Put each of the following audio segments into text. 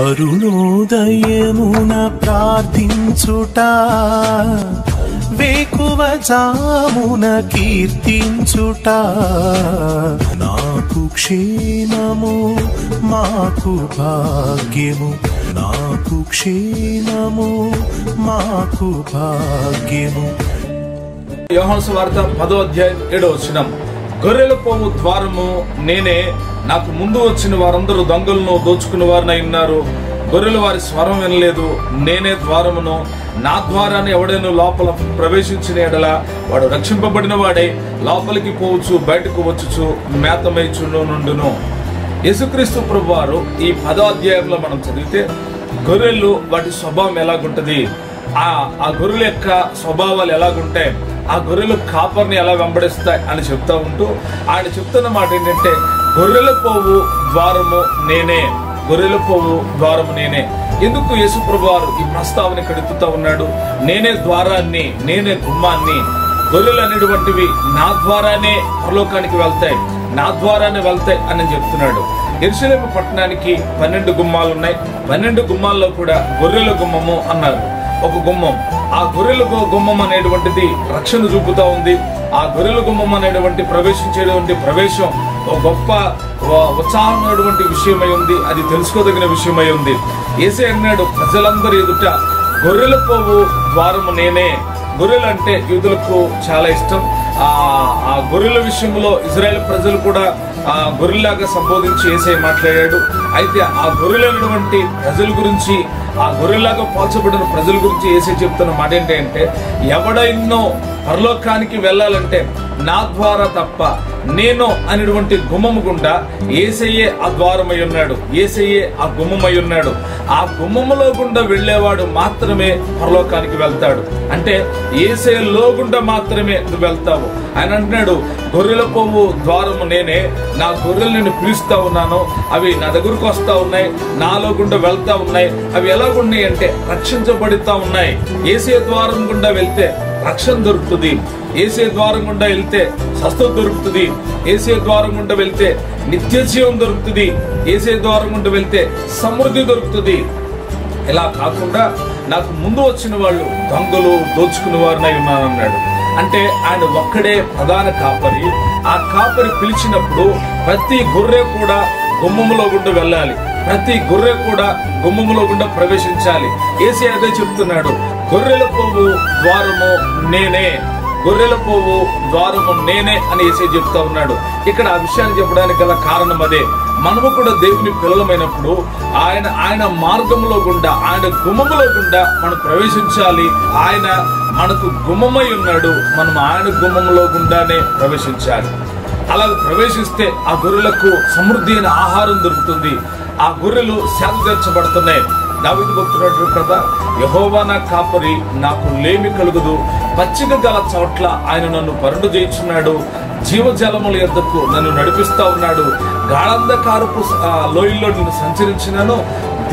అరుణోదయమున ప్రార్థించుట వేకువజామున కీర్తించుట నాకు క్షేమము మాకు భాగ్యము నాకు క్షేమము మాకు భాగ్యము యోహాను సువార్త 10వ అధ్యాయం 7వ వచనం గొర్రెల పోవు ద్వారము నేనే, నాకు ముందు వచ్చిన వారందరూ దొంగలను దోచుకున్న వారినై ఉన్నారు, గొర్రెలు వారి స్వరం వినలేదు. నేనే ద్వారమును, నా ద్వారాన్ని ఎవడైనా లోపల ప్రవేశించిన ఎడల వాడు రక్షింపబడిన వాడే, లోపలికి పోవచ్చు బయటకు వచ్చుచు మేత మేచును నుండును. యేసుక్రీస్తు ప్రభువారు ఈ 10వ అధ్యాయంలో మనం చదివితే గొర్రెలు వాటి స్వభావం ఎలాగుంటుంది, ఆ గొర్రెల యొక్క స్వభావాలు ఎలాగుంటాయి, ఆ గొర్రెలు కాపర్ని ఎలా వెంబడిస్తాయి అని చెప్తా ఉంటూ ఆయన చెప్తున్న మాట ఏంటంటే గొర్రెల పోవు ద్వారము నేనే, గొర్రెల పోవు ద్వారము నేనే. ఎందుకు యేసు ప్రభువారు ఈ ప్రస్తావన కడుపుతా ఉన్నాడు? నేనే ద్వారాన్ని, నేనే గుమ్మాన్ని, గొర్రెలు అనేటువంటివి నా ద్వారానే పరలోకానికి వెళ్తాయి, నా ద్వారానే వెళ్తాయి అని చెప్తున్నాడు. యెరూషలేము పట్టణానికి 12 గుమ్మాలు ఉన్నాయి. 12 గుమ్మాల్లో కూడా గొర్రెల గుమ్మము అన్నారు ఒక గుమ్మం. ఆ గొర్రెల గుమ్మం అనేటువంటిది రక్షణ చూపుతా ఉంది. ఆ గొర్రెల గుమ్మం అనేటువంటి ప్రవేశించేటువంటి ప్రవేశం ఒక గొప్ప ఉత్సాహమైనటువంటి విషయమై ఉంది, అది తెలుసుకోదగిన విషయమై ఉంది. యేసే అన్నాడు ప్రజలందరూ ఎదుట గొర్రెల పోవు ద్వారము నేనే. గొర్రెలు అంటే యూదులకు చాలా ఇష్టం. ఆ గొర్రెల విషయంలో ఇజ్రాయెల్ ప్రజలు కూడా ఆ గొర్రెలాగా సంబోధించి యేసే మాట్లాడాడు. అయితే ఆ గొర్రెలైనటువంటి ప్రజల గురించి, ఆ గొర్రెలాగా పోల్చబడిన ప్రజల గురించి యేసే చెప్తున్న మాట ఏంటంటే ఎవడైనా పరలోకానికి వెళ్ళాలంటే నా ద్వారా తప్ప, నేను అనేటువంటి గుమ్మము గుండా యేసయ్యే ఆ ద్వారమై ఉన్నాడు, యేసయ్యే ఆ గుమ్మమై ఉన్నాడు. ఆ గుమ్మములో గుండా వెళ్ళేవాడు మాత్రమే పరలోకానికి వెళ్తాడు. అంటే యేసే లో గుండా మాత్రమే నువ్వు వెళ్తావు. ఆయన అంటున్నాడు గొర్రెల పోవు ద్వారము నేనే, నా గొర్రెలు నేను పిలుస్తా ఉన్నాను, అవి నా దగ్గరకు వస్తా ఉన్నాయి, నాలో గుండా వెళ్తా ఉన్నాయి. అవి ఎలాగున్నాయి అంటే రక్షించబడుతూ ఉన్నాయి. యేసే ద్వారం గుండా వెళ్తే రక్షణ దొరుకుతుంది, యేసే ద్వారం గుండా వెళ్తే స్వస్థత దొరుకుతుంది, యేసే ద్వారం గుండా వెళ్తే నిత్య జీవం దొరుకుతుంది, యేసే ద్వారం గుండా వెళ్తే సమృద్ధి దొరుకుతుంది. ఇలా కాకుండా నాకు ముందు వచ్చిన వాళ్ళు దొంగలు దోచుకునే వారినై ఉన్నాను అన్నాడు. అంటే ఆయన ఒక్కడే ప్రధాన కాపరి. ఆ కాపరి పిలిచినప్పుడు ప్రతి గొర్రె కూడా గుమ్మములో గుండా వెళ్ళాలి, ప్రతి గొర్రె కూడా గుమ్మములో గుండా ప్రవేశించాలి. యేసే అదే చెప్తున్నాడు, గొర్రెల పోవు ద్వారము నేనే, గొర్రెల పోవు ద్వారము నేనే అని యేసే చెప్తా ఉన్నాడు. ఇక్కడ ఆ విషయాన్ని చెప్పడానికి గల కారణం అదే. మనము కూడా దేవుని పిల్లలమైనప్పుడు ఆయన మార్గంలో గుండా, ఆయన గుమ్మములో గుండా మనం ప్రవేశించాలి. ఆయన మనకు గుమ్మమై ఉన్నాడు, మనం ఆయన గుమ్మములో గుండానే ప్రవేశించాలి. అలా ప్రవేశిస్తే ఆ గొర్రెలకు సమృద్ధి అయిన ఆహారం దొరుకుతుంది, ఆ గొర్రెలు శాంతి తీర్చబడుతున్నాయి. దావీదు భక్తుడు కదా, యెహోవా నా కాపరి, నాకు లేమి కలుగదు, పచ్చిక గల చోట్ల ఆయన నన్ను పరుడు చేయించున్నాడు, జీవజలముల యొద్దకు నన్ను నడిపిస్తా ఉన్నాడు, గాఢంధకారపు లోయల్లో నేను సంచరించినాను,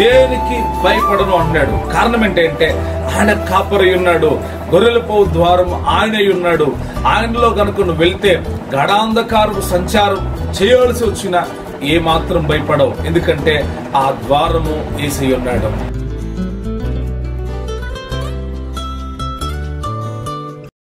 దేనికి భయపడను అన్నాడు. కారణం ఏంటంటే ఆయన కాపరి ఉన్నాడు, గొర్రెల పోవు ద్వారం ఆయనై ఉన్నాడు. ఆయనలో కనుక నువ్వు వెళ్తే గాఢాంధకారపు సంచారం చేయవలసి వచ్చిన ఏ మాత్రం భయపడవు, ఎందుకంటే ఆ ద్వారము యేసే ఉన్నాడు.